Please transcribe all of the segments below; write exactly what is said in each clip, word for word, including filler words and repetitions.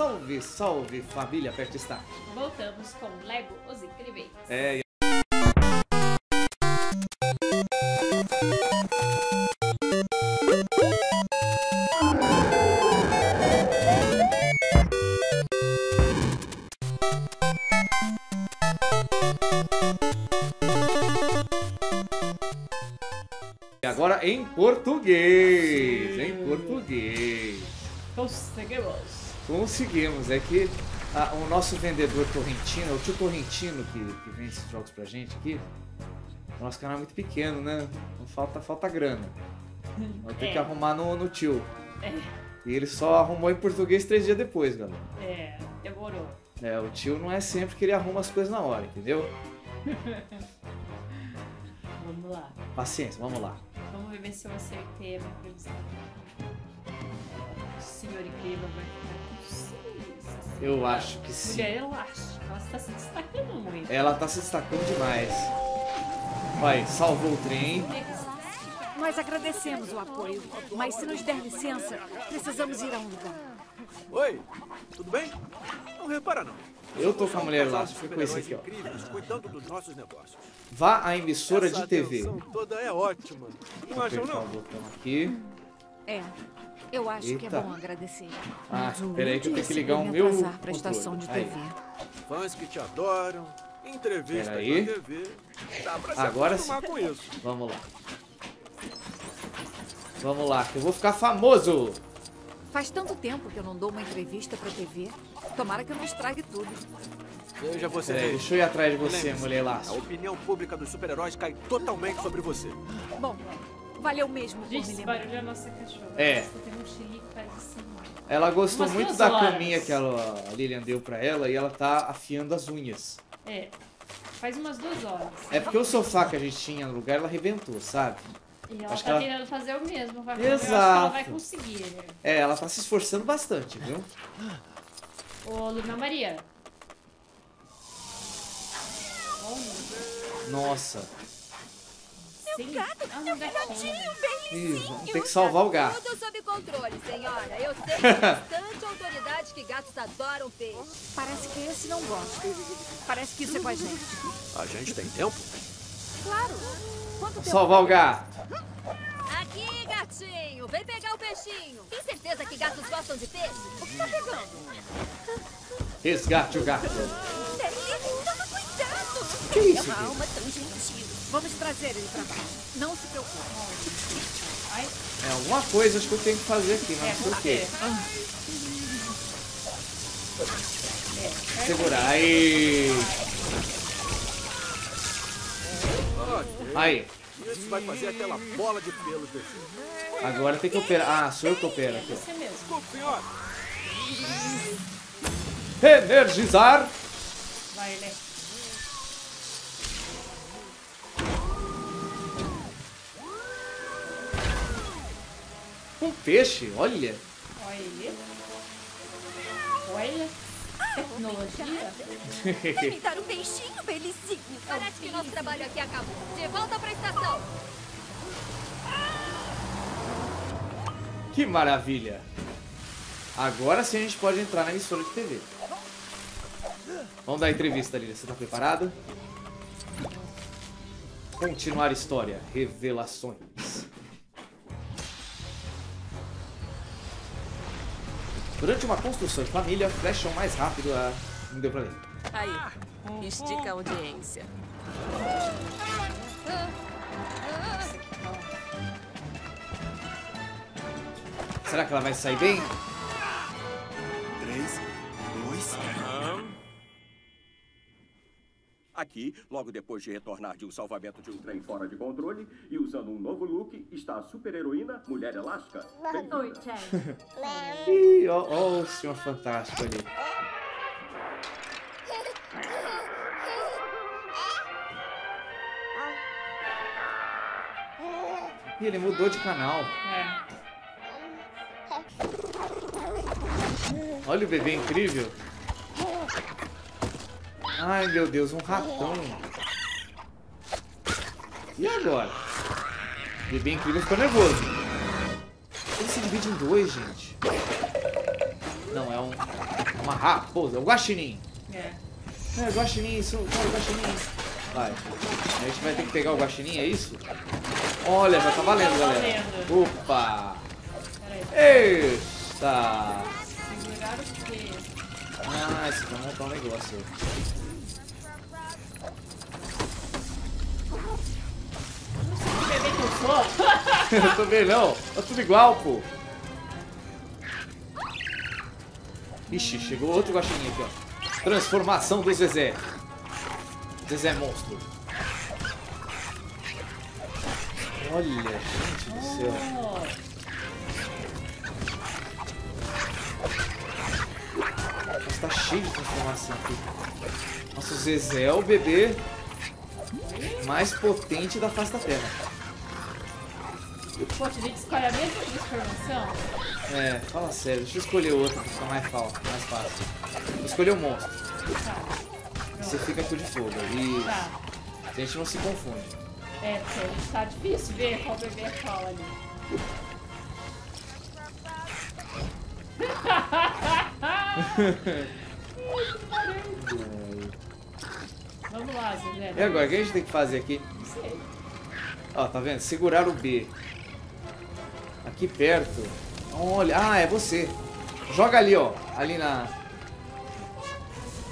Salve, salve, família Aperte Start! Voltamos com Lego Os Incríveis. É, e... e agora em português, sim. Em português. Conseguimos. Conseguimos, é que a, o nosso vendedor Torrentino, o tio Torrentino que, que vende esses jogos pra gente aqui, o nosso canal é muito pequeno, né? Não falta, falta grana. Vai ter é. que arrumar no, no tio. É. E ele só arrumou em português três dias depois, galera. É, demorou. É, o tio não é sempre que ele arruma as coisas na hora, entendeu? Vamos lá. Paciência, vamos lá. Vamos ver se eu acertei a minha previsão. O Senhor Incrível vai ficar. Eu acho que sim. Mulher Elástica, ela está se destacando muito. Ela está se destacando demais. Vai, salvou o trem. Nós agradecemos o apoio, mas se nos der licença, precisamos ir a um lugar. Oi, tudo bem? Não repara não. Eu tô com a Mulher Elástica, fica com esse aqui, ó. Cuidando dos nossos negócios. Vá à emissora essa de T V. Toda é ótima. Não vou acham não? O botão aqui. É. Eu acho Eita. que é bom agradecer. Ah, peraí que eu tenho que ligar o meu pra estação de T V. Fãs que te adoram, entrevista de T V. Dá pra se Agora sim. com isso. Vamos lá. Vamos lá, que eu vou ficar famoso. Faz tanto tempo que eu não dou uma entrevista pra T V. Tomara que eu não estrague tudo. Eu já vou ser. Peraí, deixa eu ir atrás de você, Mulher Elástica. A opinião pública dos super-heróis cai totalmente sobre você. Bom... Valeu mesmo, gente. Esse barulho é a nossa cachorra. É. Ela gostou Umas muito da horas. caminha que ela, a Lilian deu pra ela e ela tá afiando as unhas. É. Faz umas duas horas. É porque o sofá que a gente tinha no lugar, ela arrebentou, sabe? E ela acho tá querendo ela... fazer o mesmo. Vai Exato. Fazer, ela vai conseguir, né? É, ela tá se esforçando bastante, viu? Ô, Luna Maria. Nossa. Sim. Gato, ah, não Isso, vamos ter que salvar o gato. Tudo sob controle, senhora. Eu sei que é bastante autoridade que gatos adoram peixe. Parece que esse não gosta. Parece que isso é com a gente. A gente tem tempo? Claro. Quanto tempo? Salvar o gato. Aqui, gatinho. Vem pegar o peixinho. Tem certeza que gatos gostam de peixe? O que tá pegando? Resgate o gato. Toma cuidado. Que isso? Uma alma tão gentil. Vamos trazer ele pra baixo. Não se preocupe. É alguma coisa acho que eu tenho que fazer aqui, não sei o quê. Segurar. Aí. Aí. Isso vai fazer aquela bola de pelo desse. Agora tem que operar. Ah, sou eu que opero aqui. Energizar. Vai, né? Um peixe, olha. Olha ele. Olha. Tecnologia. Vem dar um peixinho, belizinho. Parece que nosso trabalho aqui acabou. De volta pra estação. Que maravilha. Agora sim a gente pode entrar na emissora de T V. Vamos dar a entrevista, Lilian. Você tá preparada? Continuar a história. Revelações. Durante uma construção de família, flecham mais rápido a... Não deu pra ler. Aí, estica a audiência. Será que ela vai sair bem? Três, dois... Uhum. Aqui, logo depois de retornar de um salvamento de um trem fora de controle e usando um novo look, está a super-heroína Mulher Elástica. Boa noite, Ih, ó, ó o senhor fantástico ali. Ih, ele mudou de canal. Olha o bebê incrível. Ai, meu Deus, um ratão. E agora? O bebê incrível ficou nervoso. Ele se divide em dois, gente. Não, é um... É uma raposa, é um guaxinim. É. É, guaxinim, isso, cara, guaxinim. Vai. A gente vai ter que pegar o guaxinim, é isso? Olha, já tá valendo, galera. Opa! Eita! Ah, esse vai montar um negócio. Eu também não, tá tudo igual, pô. Ixi, chegou outro guaxinim aqui, ó. Transformação do Zezé. Zezé monstro. Olha, gente do céu. Nossa, tá cheio de transformação aqui. Nossa, o Zezé é o bebê mais potente da face da terra. Pô, a gente escolhe a mesma transformação? É, fala sério, deixa eu escolher outra que fica mais fácil. Escolher o monstro. Tá. Você fica com o de fogo. E tá. A gente não se confunde. É, porque a gente tá difícil ver qual bebê é qual ali. Vamos lá, Zé. E agora, o que a gente tem que fazer aqui? Não sei. Ó, tá vendo? Segurar o B. Aqui perto. Olha. Ah, é você. Joga ali, ó. Ali na...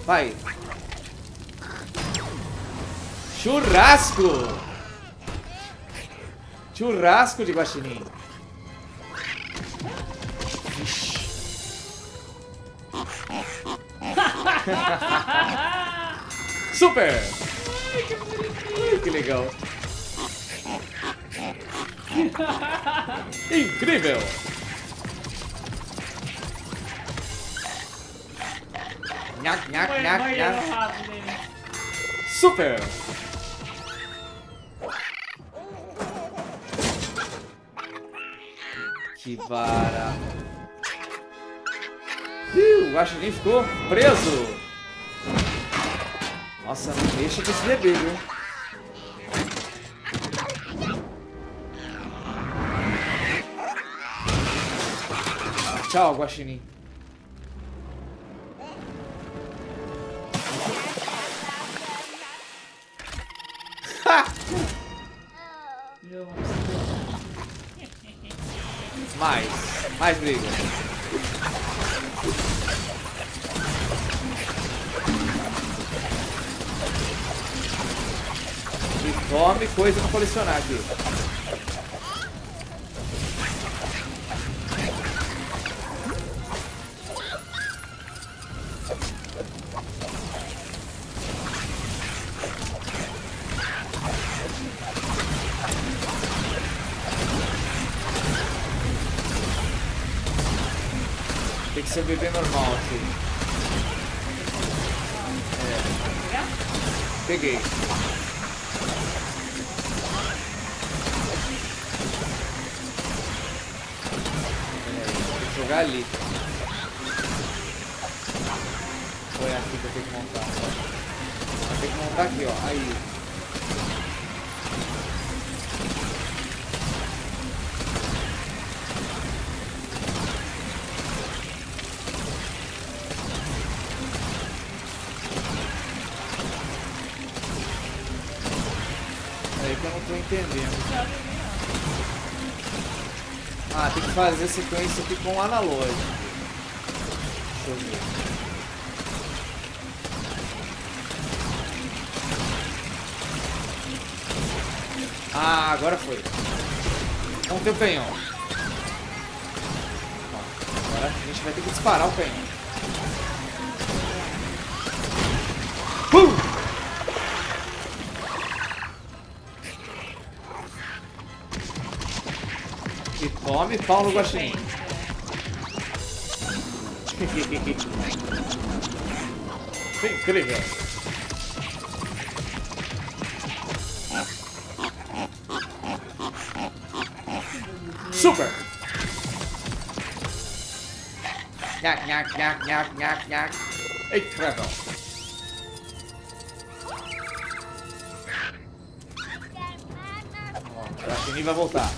Vai. Churrasco. Churrasco de guaxinim. Super. Ai, que legal. Incrível! Nhac, nhac, nhac, nhac. Super! Que vara! Ih, o guaxinim ficou preso! Nossa, não deixa que se beber, viu? Tchau, guaxinim. mais, mais briga. E tome coisa pra colecionar aqui. Tem que ser bebê normal aqui. É. Peguei. Vou jogar ali. Foi aqui que eu tenho que montar. Eu tenho que montar aqui, ó. Aí. Entendendo. Ah, tem que fazer a sequência aqui com o analógico. Deixa eu ver. Ah, agora foi. Vamos ter o canhão. Agora a gente vai ter que disparar o canhão. Tome pau no guaxinim. Incrível. Super. Nhac, nhac, nhac, nhac, nhac, nhac. Incrível. O guaxinim vai voltar.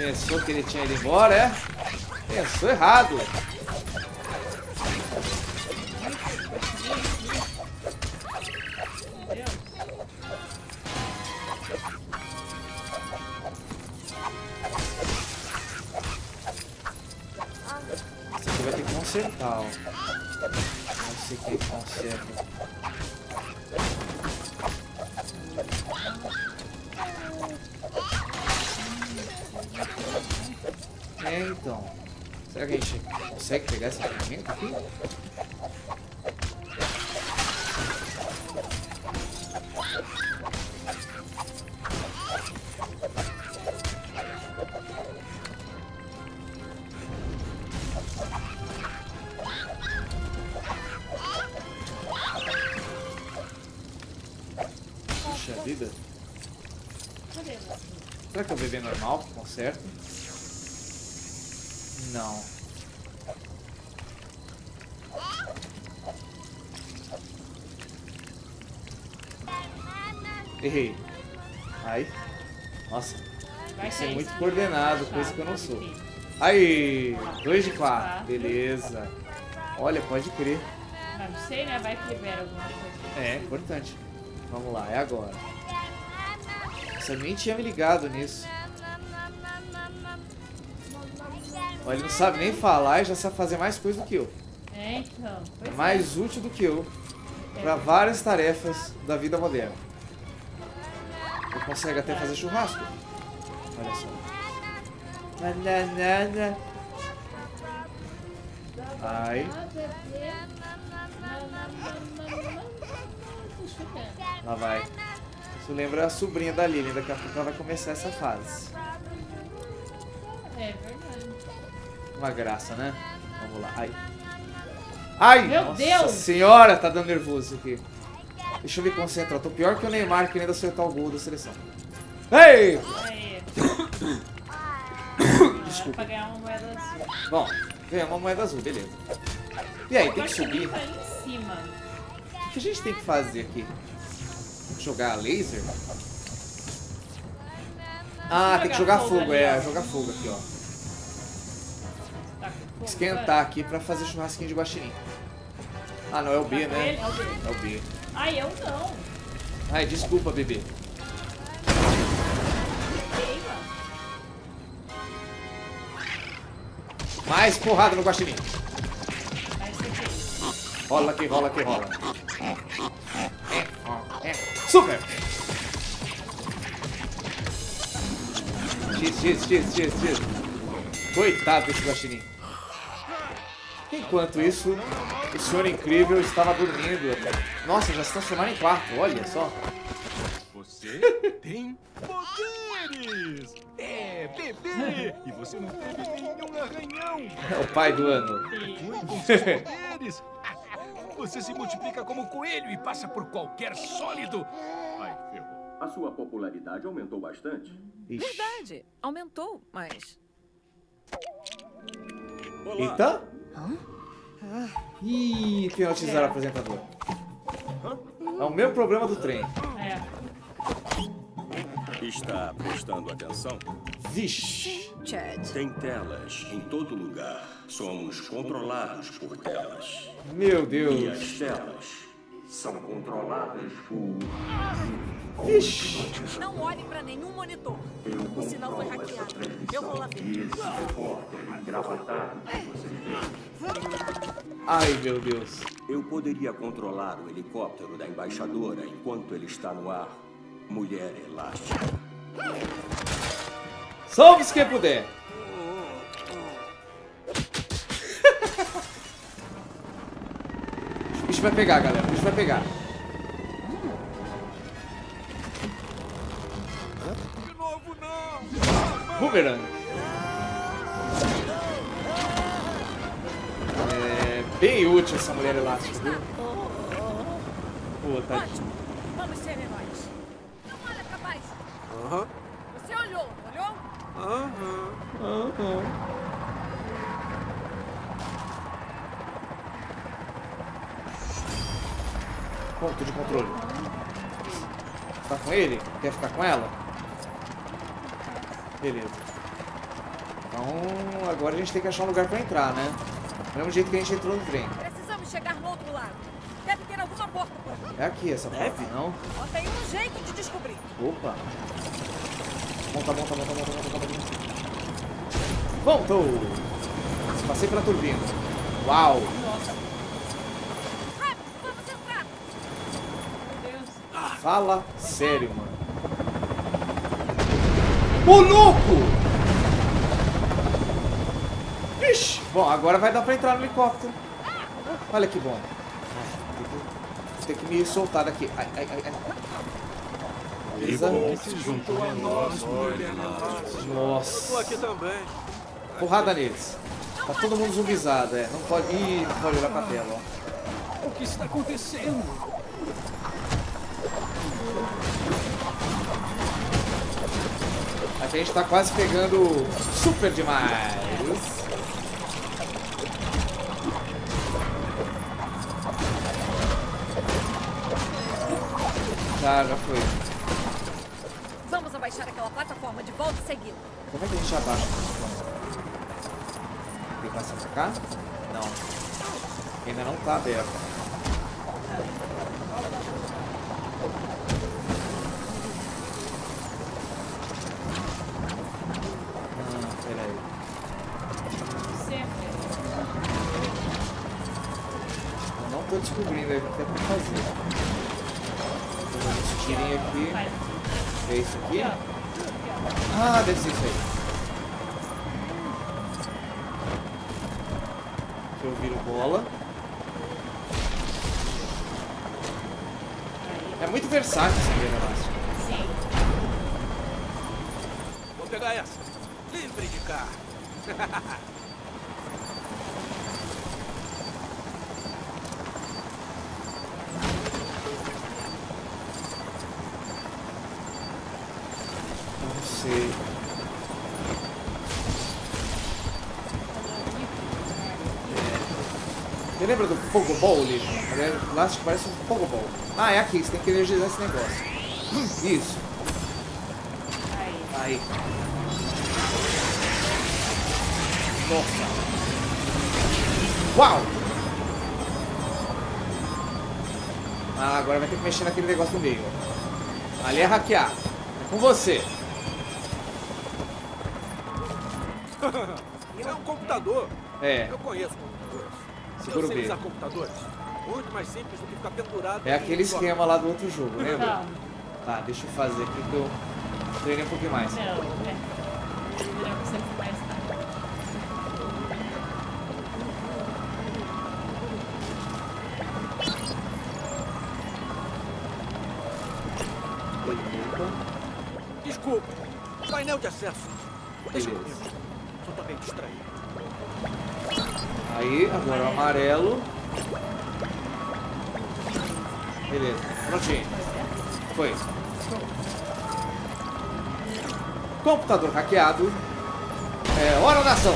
Pensou que ele tinha ido embora, é? Pensou errado. Isso aqui vai ter que consertar, ó. Não sei quem conserta. É, então. Será que a gente consegue pegar essa ferramenta aqui? Puxa vida. Será que é o bebê normal que conserta? Não. Errei. Ai. Nossa. Tem que ser muito coordenado, coisa que eu não sou. Aí. dois de quatro. Beleza. Olha, pode crer. Não sei, né? Vai que libera alguma coisa. É, importante. Vamos lá, é agora. Nossa, eu nem tinha me ligado nisso. Olha, ele não sabe nem falar e já sabe fazer mais coisa do que eu. É, então. É mais útil do que eu para várias tarefas da vida moderna. Ele consegue até fazer churrasco. Olha só. Ai. Lá vai. Isso lembra a sobrinha da Lilian. Daqui a pouco ela vai começar essa fase. É verdade. Uma graça, né? Vamos lá. Ai. Ai! Meu nossa Deus! Senhora, tá dando nervoso aqui. Deixa eu me concentrar. Tô pior que o Neymar querendo acertar o gol da seleção. Ei! Aê. Desculpa. Ganhar uma moeda azul. Bom, ganhamos uma moeda azul, beleza. E aí, tem que subir. Tá em cima. O que a gente tem que fazer aqui? Jogar laser? Ah, tem que jogar fogo, é, jogar fogo aqui, ó. Esquentar aqui pra fazer churrasquinho de guaxinim. Ah, não, é o B, né? É o B. Ai, eu não. Ai, desculpa, bebê. Mais porrada no guaxinim. Rola que rola que rola. Super! X, X, X, X, X. Coitado desse guaxinim. Enquanto isso, o Senhor Incrível estava dormindo. Nossa, já se transformaram em quarto, olha só. Você tem poderes! É, bebê! E você não teve nenhum arranhão! É o pai do ano. Com seus poderes, você se multiplica como coelho e passa por qualquer sólido. Ai, ferrou. A sua popularidade aumentou bastante. Ixi. Verdade, aumentou, mas... Olá. Eita! Hã? Ih, penalizaram o apresentador. É o mesmo problema do trem. É. Está prestando atenção? Vixe! Chad. Tem telas em todo lugar. Somos controlados por telas. Meu Deus! E as telas são controladas por... Ixi. Não olhe pra nenhum monitor. O sinal foi hackeado. Eu vou lá ver. Ai, meu Deus. Eu poderia controlar o helicóptero da embaixadora enquanto ele está no ar. Mulher Elástica. Salve-se quem puder. O bicho vai pegar, galera. O bicho vai pegar. Wolverine. É bem útil essa mulher elástica, viu? Pô, tá. Vamos ser heróis. Não olha pra baixo. Aham. Você olhou, olhou? Aham. Aham. Ponto de controle. Tá com ele? Quer ficar com ela? Beleza. Então, agora a gente tem que achar um lugar pra entrar, né? Do mesmo jeito que a gente entrou no trem. Precisamos chegar no outro lado. Deve ter alguma porta por aqui. É aqui essa porta, não? Só tem um jeito de descobrir. Opa. Monta, monta, monta, monta, monta, monta. Montou! Passei pra turbina. Uau! Nossa. Rápido, vamos entrar. Meu Deus. Ah, fala sério, mano. Ô, louco! Vixe! Bom, agora vai dar pra entrar no helicóptero. Olha que bom. Tem que, tem que me soltar daqui. Ai, ai, ai, ai. Beleza? Nossa. Eu tô aqui também. Porrada neles. Tá todo mundo zumbizado, é. Não pode. Ih, não pode olhar pra tela, ó. O que está acontecendo? A gente tá quase pegando super demais. Tá, já foi. Vamos abaixar aquela plataforma de volta e segui-la. Como é que a gente abaixa a plataforma? Tem que passar pra cá? Não. Ainda não tá aberta. Ah, peraí. Eu não tô descobrindo aí o que é pra fazer. Tirinho aqui. É isso aqui? Ah, deve ser isso aí. Deixa eu viro bola. É muito versátil esse Mulher Elástica. Sim. Vou pegar essa. Livre de cá. Você lembra do Pogobol ali? O plástico parece um Pogobol. Ah, é aqui, você tem que energizar esse negócio. Isso. Aí. Nossa. Uau! Ah, agora vai ter que mexer naquele negócio do meio. Ali é hackear. É com você. É um computador. É. Eu conheço computadores. Seguro B. Computadores. Muito mais simples do que ficar pendurado. É aquele esquema lá do outro jogo, lembra? Tá, ah, deixa eu fazer aqui que eu treinei um pouquinho mais. Não, é. Desculpa. Painel de acesso. Deixa comigo. Só tô bem distraído. Aí, agora o amarelo. Beleza, prontinho. Foi. Computador hackeado. É hora da ação.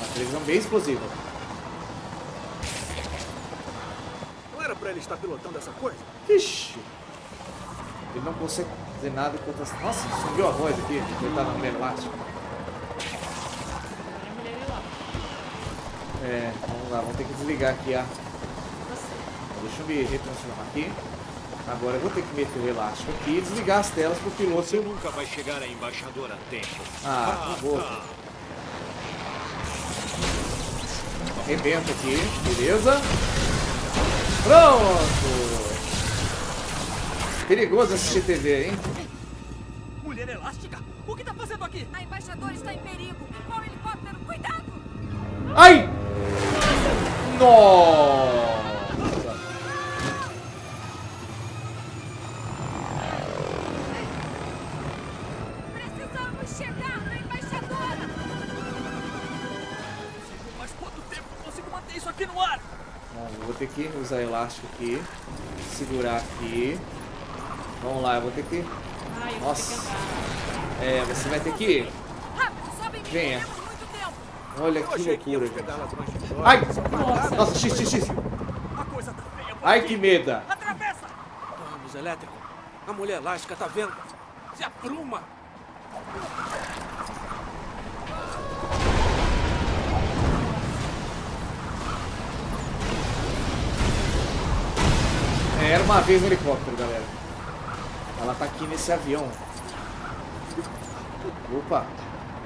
Uma televisão bem explosiva. Não era pra ele estar pilotando essa coisa? Ixi. Ele não consegue fazer nada enquanto... Nossa, subiu a voz aqui. Coitado da Mulher Elástica. É, vamos lá, vamos ter que desligar aqui a... Deixa eu me retransformar aqui. Agora eu vou ter que meter o elástico aqui e desligar as telas pro piloto. Você nunca vai chegar a embaixadora a tempo. Ah, vou. Ah, ah. Arrebenta aqui, beleza? Pronto! Perigoso assistir T V, hein? Mulher Elástica? O que tá fazendo aqui? A embaixadora está em perigo. Qual o helicóptero? Cuidado! Ai! Nossa! Precisamos chegar na embaixadora! Por mais quanto tempo eu consigo manter isso aqui no ar? Bom, eu vou ter que usar elástico aqui. Segurar aqui. Vamos lá, eu vou ter que... Ai, nossa! Que é, você vai ter que ir. Rápido, venha! Olha que loucura, gente. Ai! Nossa, x, x, x. Ai, que medo. Vamos, elétrico. A Mulher Elástica tá vendo. Se apruma. Era uma vez no helicóptero, galera. Ela tá aqui nesse avião. Opa,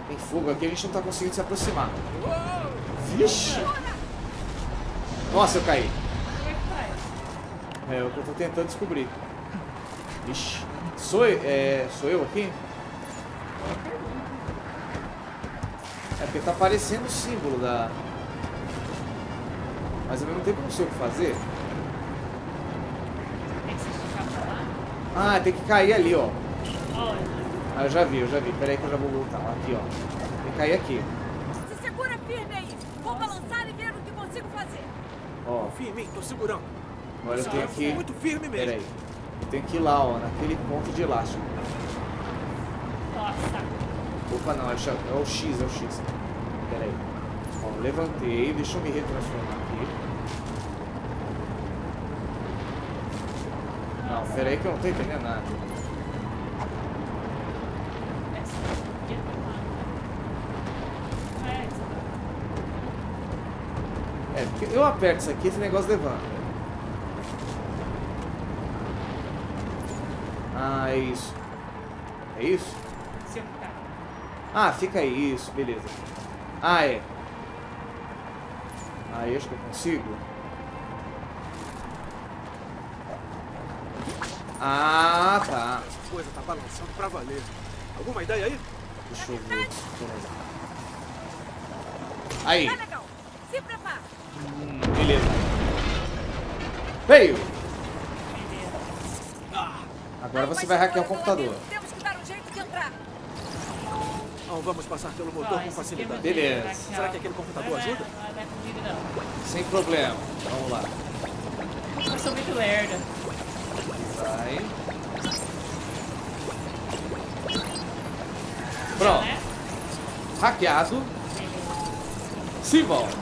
tem fogo aqui, a gente não tá conseguindo se aproximar. Vixe! Nossa, eu caí. É o que eu tô tentando descobrir. Vixe. Sou, é, sou eu aqui? É porque tá aparecendo o símbolo da... Mas ao mesmo tempo eu não sei o que fazer. Ah, tem que cair ali, ó. Ah, eu já vi, eu já vi. Pera aí que eu já vou voltar. Aqui, ó. Tem que cair aqui. Se segura firme aí. Vou balançar e ver o que consigo fazer. Ó. Firme, tô segurando. Agora eu tenho que... muito firme mesmo. Pera aí. Eu tenho que ir lá, ó. Naquele ponto de elástico. Nossa. Opa, não. É o X, é o X. Pera aí. Ó, levantei. Deixa eu me retransformar aqui. Pera aí que eu não tô entendendo nada. É, porque eu aperto isso aqui, esse negócio levanta. Ah, é isso. É isso? Ah, fica aí, isso, beleza. Ah, é. Aí acho que eu consigo. Ah, tá. Essa coisa tá balançando pra valer. Alguma ideia aí? Deixa eu ver. Aí. Se prepara. Hum, beleza. Veio. Agora você vai hackear o computador. Temos que dar um jeito de entrar. Não vamos passar pelo motor com facilidade. Beleza. Será que aquele computador ajuda? Sem problema. Vamos lá. Eu sou muito lerda. Vai. Pronto. Hackeado. Se volta.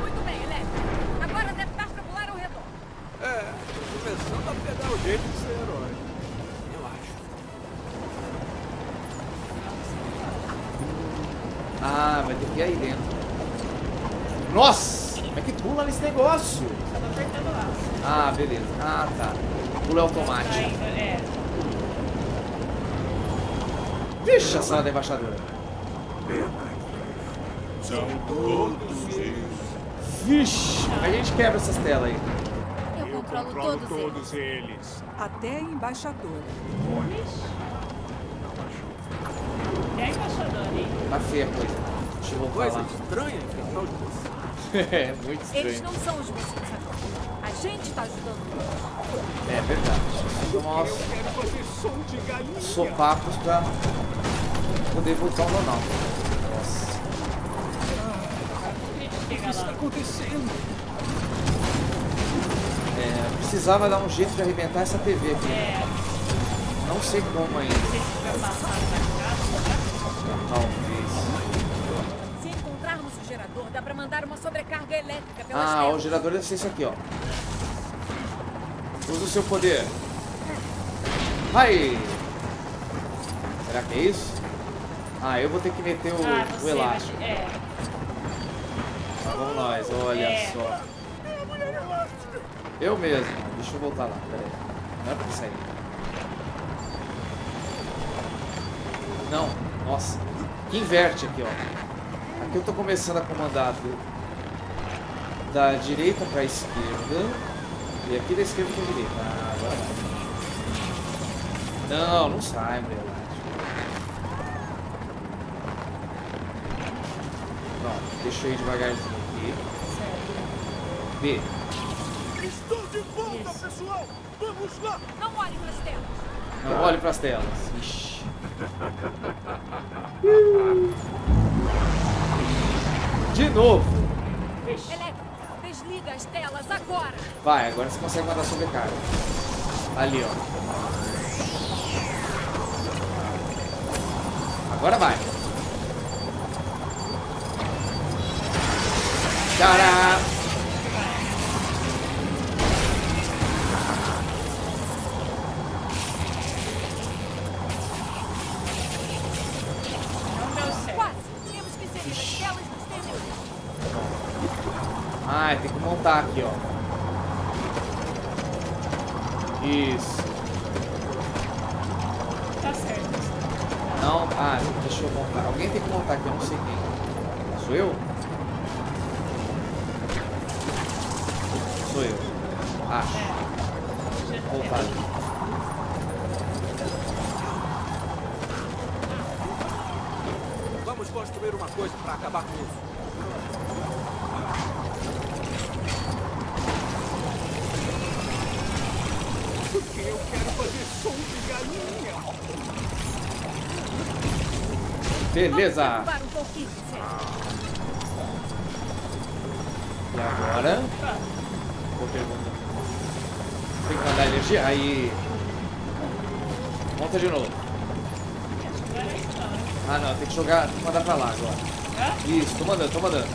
Muito bem, Leve. Agora deve estar pra pular ao redor. É, tô começando a pegar o jeito de ser herói. Eu acho. Ah, vai ter que ir aí dentro. Nossa! Como é que pula nesse negócio? Ah, beleza. Ah, tá. Pula automático. Vixe, a sala da embaixadora. São todos eles. Vixe, a gente quebra essas telas aí. Eu controlo, Eu controlo todos, todos eles. eles. Até a embaixadora. Até a embaixadora, hein? Tá feia a coisa. Deixa eu voltar lá. Estranha, é, muito estranho. Eles não são os mocinhos agora. A gente tá ajudando. É verdade. Nossa. Eu quero fazer som de galinha. Sopapos pra poder voltar ao normal. Nossa. O que está acontecendo? É, precisava dar um jeito de arrebentar essa T V aqui. É. Não sei como ainda. Se tiver passado na casa, talvez. Se encontrarmos o gerador, dá pra mandar uma sobrecarga elétrica pelas Ah, telas. O gerador deve ser isso aqui, ó. Usa o seu poder. Aí. Será que é isso? Ah, eu vou ter que meter o, ah, o elástico. Vai... É. Ah, vamos nós, olha é. só. Eu mesmo. Deixa eu voltar lá, peraí. Não é pra sair. Não, nossa. Inverte aqui, ó. Aqui eu tô começando a comandar do... da direita pra esquerda. E aqui da esquerda para a direita. Ah, agora vai. Não, não sai, meu. Pronto, deixa eu ir devagarzinho aqui. B. Estou de volta, Isso. pessoal! Vamos lá! Não olhe para as telas! Não olhe para as telas. Ixi. De novo! Ixi. Desliga as telas agora. Vai, agora você consegue mandar sobrecarga. Ali, ó. Agora vai. Tcharam! mais, tem que montar aqui, ó. Isso. Tá certo. Não, ah, deixa eu montar. Alguém tem que montar aqui, eu não sei quem. Sou eu? Sou eu. Acho. É. Vou montar aqui. Vamos construir uma coisa para acabar com isso. Eu quero fazer som de galinha. Beleza. E agora? Vou perguntar. Tem que mandar energia? Aí. Monta de novo. Ah não, tem que jogar, tem que mandar pra lá agora. Isso, tô mandando, tô mandando.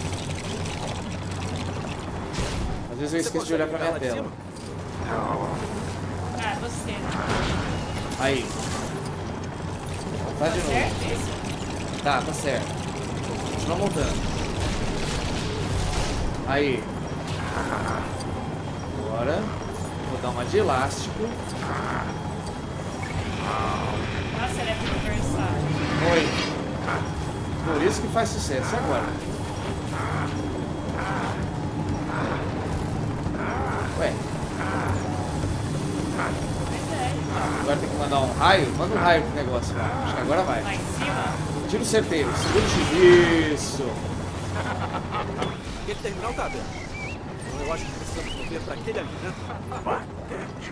Às vezes eu esqueço de olhar pra minha tela. Ah, você. Aí. Tá de novo. Tá, tá certo. Continua montando. Aí. Agora. Vou dar uma de elástico. Nossa, ele é muito versado. Oi. Por isso que faz sucesso agora. Ué. Agora tem que mandar um raio. Manda um raio pro negócio. Acho que agora vai. Lá em cima? Tiro certeiro. Segura o tiro. Isso. Aquele terminal tá aberto. Eu acho que precisamos correr pra aquele ali, né? De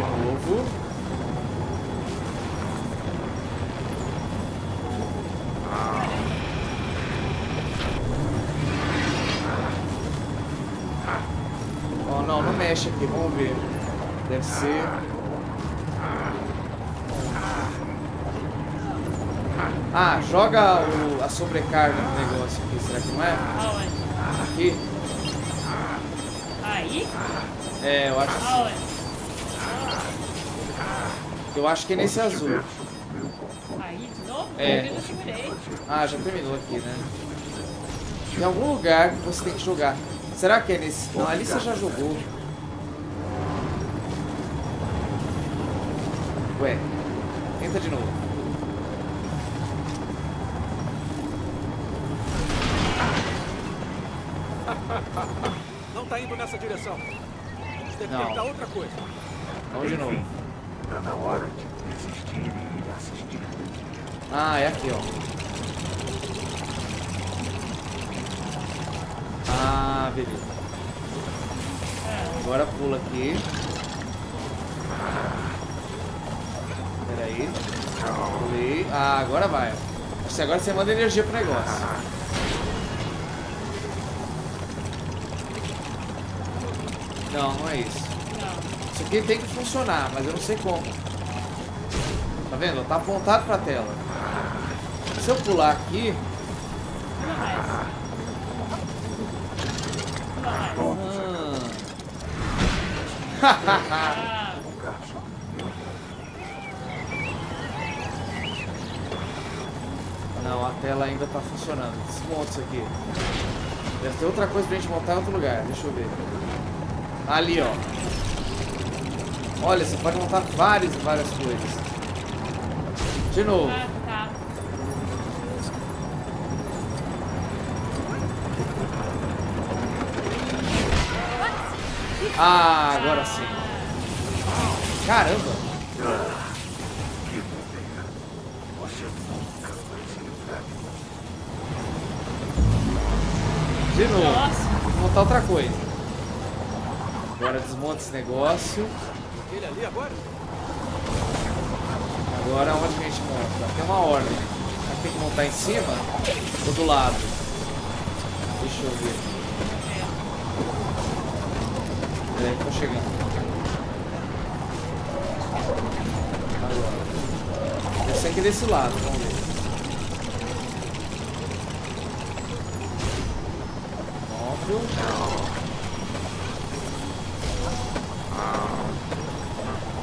novo. Aqui, vamos ver. Deve ser. Ah, joga o, a sobrecarga no negócio aqui. Será que não é? Aonde? Aqui. Aí? É, eu acho que. Aonde? Eu acho que é nesse azul. Aí de novo? É. Ah, já terminou aqui, né? Tem algum lugar que você tem que jogar. Será que é nesse? Não, ali você já jogou. Ué, tenta de novo. Não tá indo nessa direção. Vamos ter que tentar outra coisa. Vamos de novo. Tá na hora de desistir e assistir. Ah, é aqui, ó. Ah, beleza. Agora pula aqui. Aí. Pulei. Ah, agora vai. Agora você manda energia pro negócio. Não, não é isso. Isso aqui tem que funcionar, mas eu não sei como. Tá vendo? Tá apontado pra tela. Se eu pular aqui. Ah. Não, a tela ainda tá funcionando. Desmonta isso aqui. Deve ter outra coisa pra gente montar em outro lugar. Deixa eu ver. Ali, ó. Olha, você pode montar várias e várias coisas. De novo. Ah, tá. Ah, agora sim. Caramba. De novo, vou montar outra coisa. Agora desmonta esse negócio. Ele ali agora? Agora onde a gente monta? Tem uma ordem. Será que tem que montar em cima ou do lado? Deixa eu ver. Peraí, tô chegando. Agora. Esse aqui é desse lado, vamos ver. Vai,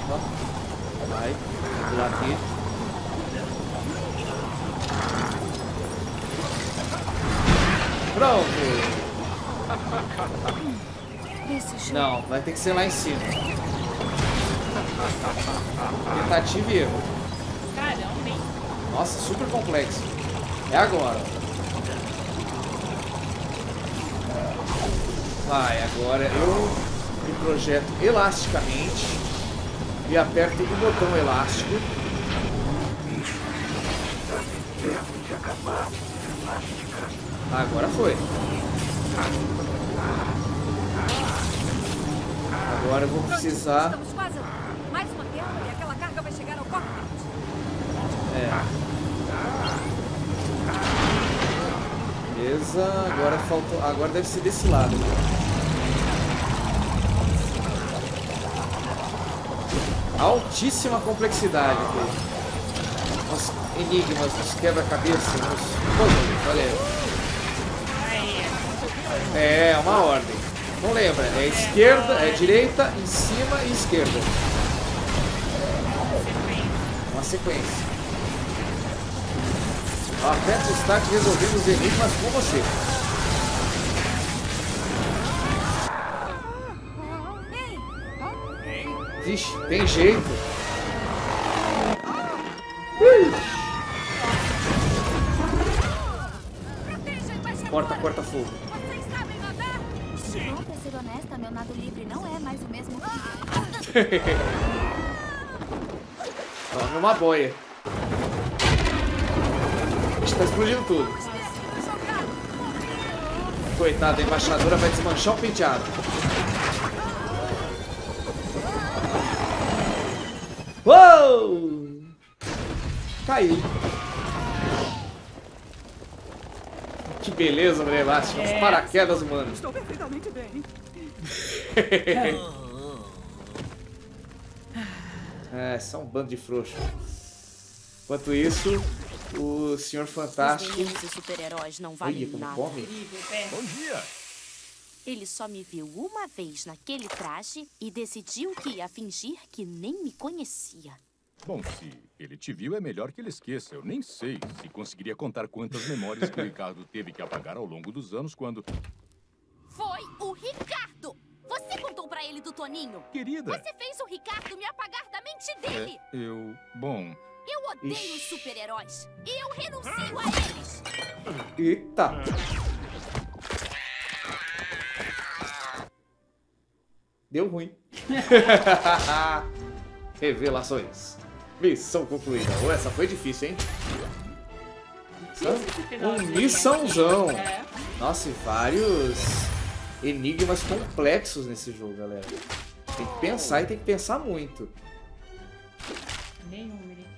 vou pular aqui. Não, vai ter que ser lá em cima. Tentativa e erro. Caramba, hein? Nossa, super complexo. É agora. Vai, agora eu me projeto elasticamente e aperto o botão elástico. Agora foi. Agora eu vou precisar. Estamos quase lá. Mais uma tela e aquela carga vai chegar ao cockpit. É. Beleza. Agora faltou. Agora deve ser desse lado. Altíssima complexidade. Os enigmas, os quebra-cabeças, os puzzles. Olha aí. É uma ordem. Não lembra, é esquerda, é direita, em cima e esquerda. Uma sequência. Aperta o start resolvendo os enigmas com você. Vixe, tem jeito. Vixe. Corta, corta fogo. Honesta, meu nado livre não é mais o mesmo que... Tome uma boia. Está explodindo tudo. Coitada, a embaixadora vai desmanchar o penteado. Uou! Caí. Que beleza, Mulher Elástica. Os paraquedas humanos. Estou perfeitamente bem. É, só um bando de frouxo. Enquanto isso, o Senhor Fantástico. Os super-heróis não valem nada. Bom dia. Ele só me viu uma vez naquele traje e decidiu que ia fingir que nem me conhecia. Bom, se ele te viu, é melhor que ele esqueça. Eu nem sei se conseguiria contar quantas memórias que o Ricardo teve que apagar ao longo dos anos quando... Foi o Ricardo! Você contou pra ele do Toninho? Querida! Você fez o Ricardo me apagar da mente dele! É, eu... bom... Eu odeio Ixi. os super-heróis! E eu renuncio a eles! Eita! Deu ruim. Revelações. Missão concluída. Oh, essa foi difícil, hein? Um missãozão. Nossa, e vários enigmas complexos nesse jogo, galera. Tem que pensar e tem que pensar muito. Nenhum mini kit.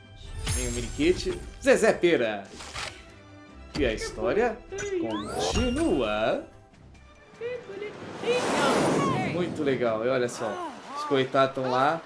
Nenhum mini kit. Zezé Pereira. E a história continua. Muito legal. E olha só. Os coitados estão lá.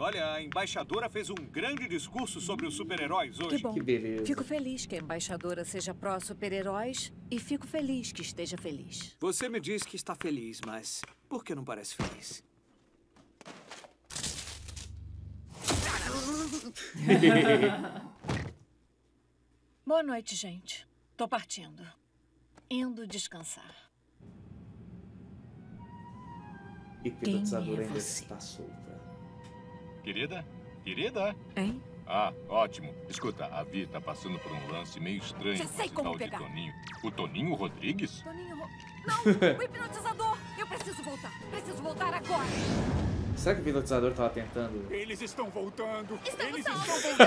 Olha, a embaixadora fez um grande discurso sobre os super-heróis hoje. Que bom. Que beleza. Fico feliz que a embaixadora seja pró-super-heróis e fico feliz que esteja feliz. Você me diz que está feliz, mas por que não parece feliz? Boa noite, gente. Tô partindo. Indo descansar. E quem é você? Tá solta. Querida? Querida? Hein? Ah, ótimo. Escuta, a Vi tá passando por um lance meio estranho. Já sei como pegar. Toninho. O Toninho Rodrigues? Toninho Ro... Não! O hipnotizador! Eu preciso voltar. Preciso voltar agora. Será que o hipnotizador tava tentando? Eles estão voltando. Estamos Eles estão voltando.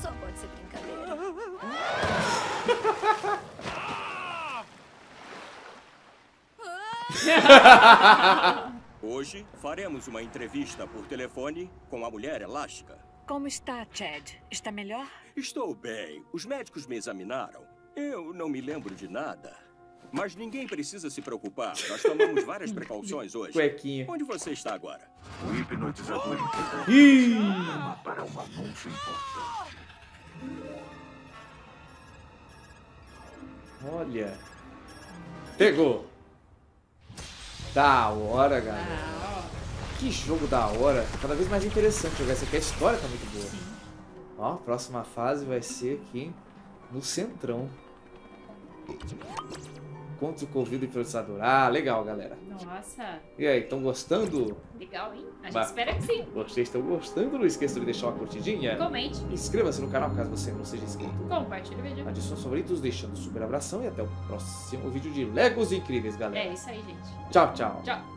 Só pode ser brincadeira. Hoje faremos uma entrevista por telefone com a Mulher Elástica. Como está, Chad? Está melhor? Estou bem. Os médicos me examinaram. Eu não me lembro de nada. Mas ninguém precisa se preocupar. Nós tomamos várias precauções hoje. Cuequinha. Onde você está agora? O hipnotizador interrompe para um anúncio importante. Olha. Pegou. Da hora, galera. Que jogo da hora. Cada vez mais interessante jogar. Essa aqui, a história tá muito boa. Sim. Ó, a próxima fase vai ser aqui no Centrão. Contra o Covid e processador. Ah, legal, galera. Nossa. E aí, estão gostando? Legal, hein? A gente bah. espera que sim. Vocês estão gostando? Não esqueçam de deixar uma curtidinha. Comente. Inscreva-se no canal caso você não seja inscrito. Compartilhe o vídeo. Adicione favoritos, deixando um super abração. E até o próximo vídeo de Lego Os Incríveis, galera. É isso aí, gente. Tchau, tchau. Tchau.